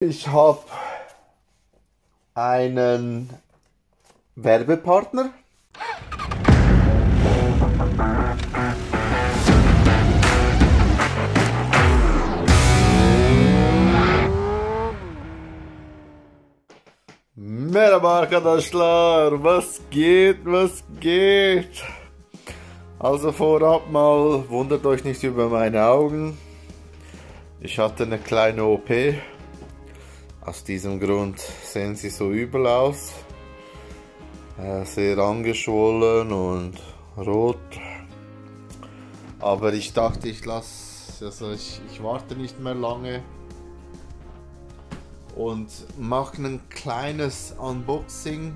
Ich habe einen Werbepartner. Merhaba arkadaşlar, was geht, was geht? Also vorab mal, wundert euch nicht über meine Augen. Ich hatte eine kleine OP. Aus diesem Grund sehen sie so übel aus, sehr angeschwollen und rot, aber ich dachte, ich warte nicht mehr lange und mache ein kleines Unboxing,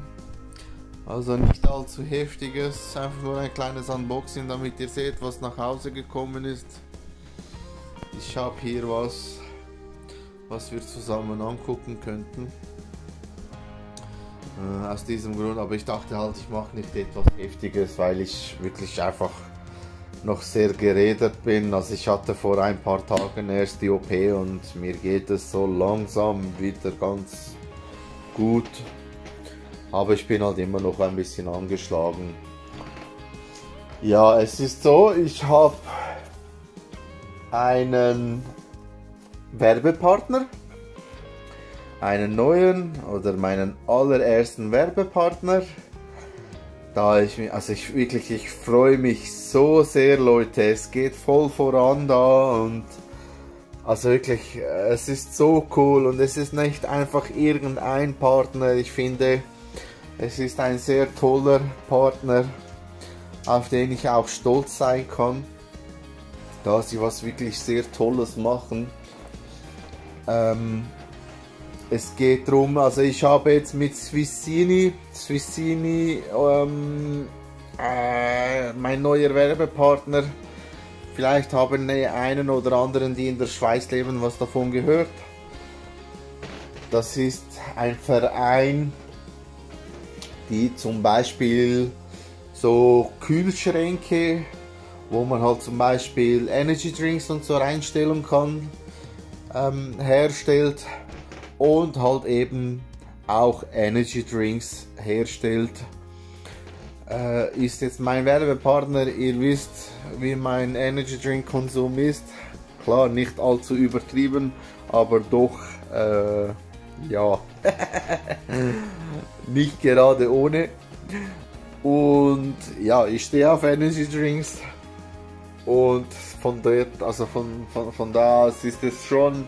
also nicht allzu heftiges, einfach nur ein kleines Unboxing, damit ihr seht, was nach Hause gekommen ist. Ich habe hier was wir zusammen angucken könnten. Aus diesem Grund, aber ich dachte halt, ich mache nicht etwas Heftiges, weil ich wirklich einfach noch sehr geredet bin. Also ich hatte vor ein paar Tagen erst die OP und mir geht es so langsam wieder ganz gut. Aber ich bin halt immer noch ein bisschen angeschlagen. Ja, es ist so, ich habe einen Werbepartner, einen neuen oder meinen allerersten Werbepartner. Da ich freue mich so sehr, Leute, es geht voll voran da und also wirklich, es ist so cool und es ist nicht einfach irgendein Partner. Ich finde, es ist ein sehr toller Partner, auf den ich auch stolz sein kann, da sie was wirklich sehr Tolles machen. Es geht darum, also ich habe jetzt mit Swissini, mein neuer Werbepartner, vielleicht haben die einen oder anderen, die in der Schweiz leben, was davon gehört. Das ist ein Verein, die zum Beispiel so Kühlschränke, wo man halt zum Beispiel Energy Drinks und so reinstellen kann, herstellt und halt eben auch Energy Drinks herstellt. Ist jetzt mein Werbepartner. Ihr wisst, wie mein Energy Drink Konsum ist, klar nicht allzu übertrieben, aber doch ja nicht gerade ohne. Und ja, ich stehe auf Energy Drinks. Und von dort, also von da aus ist es schon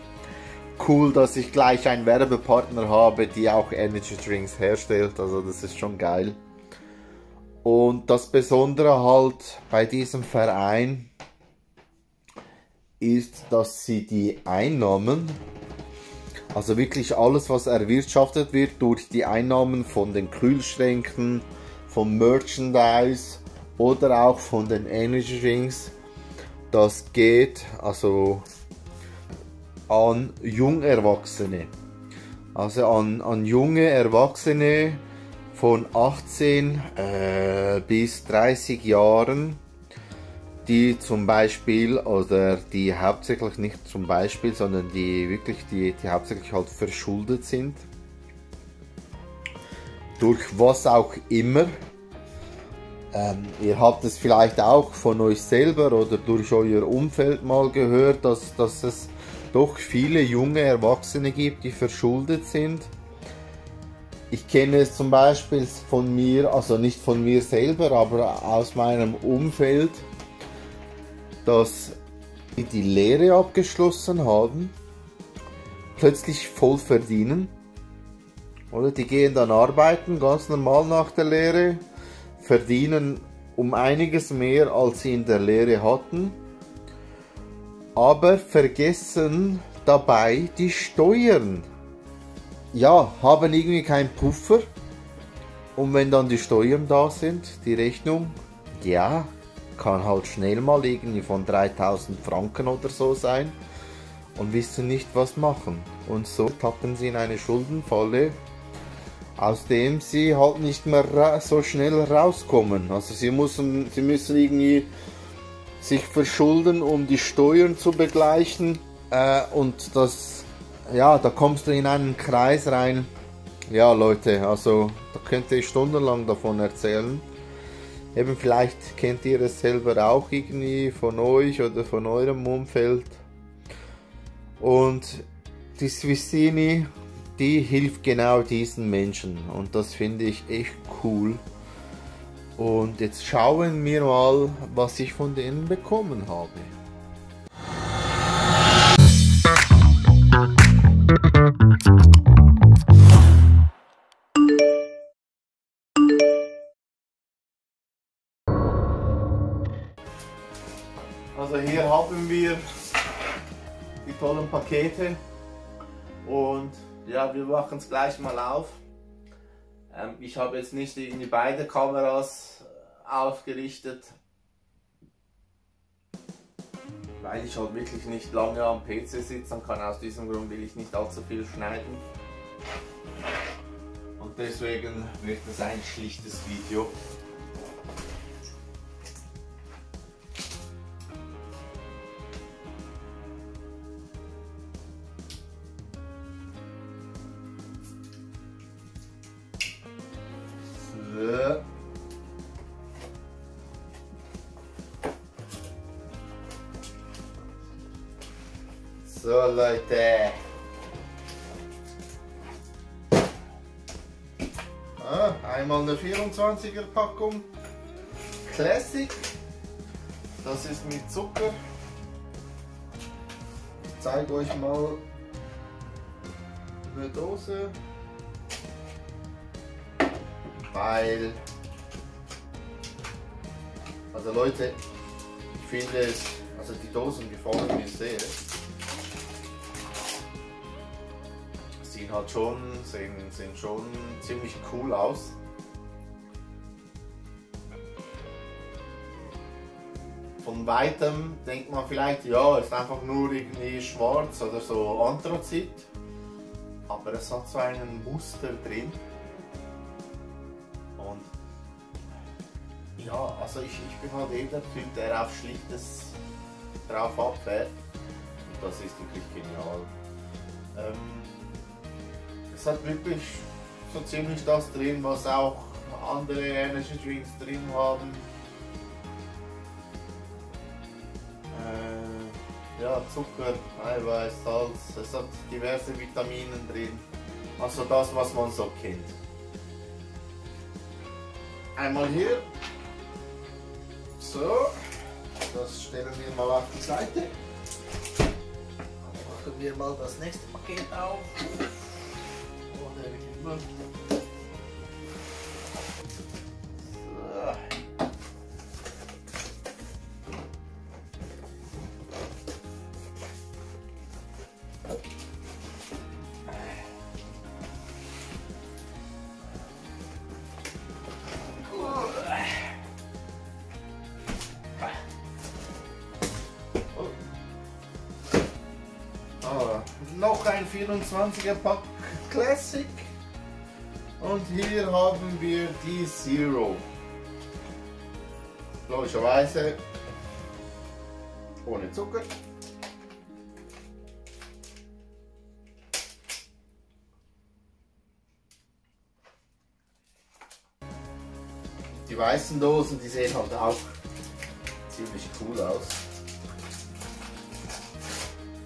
cool, dass ich gleich einen Werbepartner habe, die auch Energy Drinks herstellt, also das ist schon geil. Und das Besondere halt bei diesem Verein ist, dass sie die Einnahmen, also wirklich alles, was erwirtschaftet wird, durch die Einnahmen von den Kühlschränken, vom Merchandise oder auch von den Energy Drinks, das geht also an Jungerwachsene, also an junge Erwachsene von 18 bis 30 Jahren, die hauptsächlich halt verschuldet sind, durch was auch immer. Ihr habt es vielleicht auch von euch selber oder durch euer Umfeld mal gehört, dass es doch viele junge Erwachsene gibt, die verschuldet sind. Ich kenne es zum Beispiel von mir, also nicht von mir selber, aber aus meinem Umfeld, dass die Lehre abgeschlossen haben, plötzlich voll verdienen. Oder die gehen dann arbeiten, ganz normal nach der Lehre, verdienen um einiges mehr, als sie in der Lehre hatten, aber vergessen dabei die Steuern. Ja, haben irgendwie keinen Puffer, und wenn dann die Steuern da sind, die Rechnung, ja, kann halt schnell mal irgendwie von 3000 Franken oder so sein, und wissen nicht, was machen. Und so tappen sie in eine Schuldenfalle, aus dem sie halt nicht mehr so schnell rauskommen. Also sie müssen irgendwie sich verschulden, um die Steuern zu begleichen, und das ja, da kommst du in einen Kreis rein. Ja, Leute, also da könnte ich stundenlang davon erzählen. Eben, vielleicht kennt ihr es selber auch irgendwie von euch oder von eurem Umfeld. Und die Swissini, die hilft genau diesen Menschen, und das finde ich echt cool. Und jetzt schauen wir mal, was ich von denen bekommen habe. Also hier haben wir die tollen Pakete, und ja, wir machen es gleich mal auf. Ich habe jetzt nicht irgendwie beide Kameras aufgerichtet, weil ich halt wirklich nicht lange am PC sitzen kann. Aus diesem Grund will ich nicht allzu viel schneiden, und deswegen wird es ein schlichtes Video. So Leute, einmal eine 24er Packung Classic, das ist mit Zucker. Ich zeige euch mal eine Dose, weil, also Leute, ich finde es, also die Dosen gefallen mir sehr. Halt schon, sehen schon ziemlich cool aus. Von weitem denkt man vielleicht, ja, ist einfach nur irgendwie schwarz oder so Anthrazit, aber es hat so einen Muster drin. Und ja, also ich bin halt eben der Typ, der auf Schlichtes drauf abfährt, und das ist wirklich genial. Es hat wirklich so ziemlich das drin, was auch andere Energy Drinks drin haben. Ja, Zucker, Eiweiß, Salz, es hat diverse Vitamine drin. Also das, was man so kennt. Einmal hier. So, das stellen wir mal auf die Seite. Dann machen wir mal das nächste Paket auf. So. Oh. Noch ein 24er Pack Classic. Und hier haben wir die Zero. Logischerweise ohne Zucker. Die weißen Dosen, die sehen halt auch ziemlich cool aus.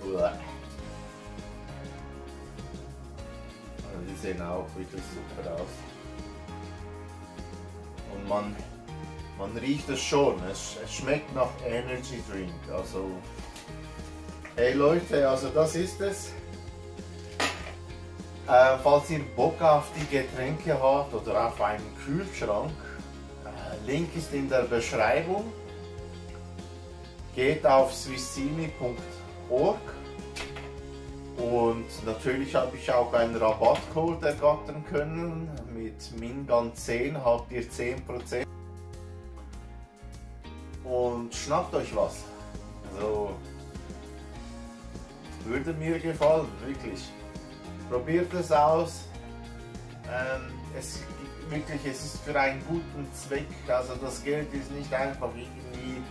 Uah. Die sehen auch wirklich super aus, und man riecht es schon, es schmeckt nach Energy Drink. Also hey Leute, also das ist es. Falls ihr Bock auf die Getränke habt oder auf einen Kühlschrank, Link ist in der Beschreibung. Geht auf swissini.org. Und natürlich habe ich auch einen Rabattcode ergattern können. Mit Mingan10 habt ihr 10%. Und schnappt euch was. Also, würde mir gefallen, wirklich. Probiert es aus. Es ist für einen guten Zweck. Also das Geld ist nicht einfach irgendwie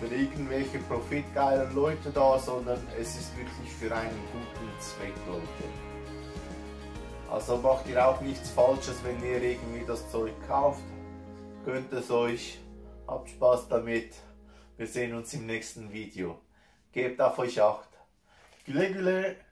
für irgendwelche profitgeilen Leute da, sondern es ist wirklich für einen guten Zweck, Leute. Also macht ihr auch nichts Falsches, wenn ihr irgendwie das Zeug kauft. Gönnt es euch, habt Spaß damit. Wir sehen uns im nächsten Video. Gebt auf euch Acht. Güle, güle.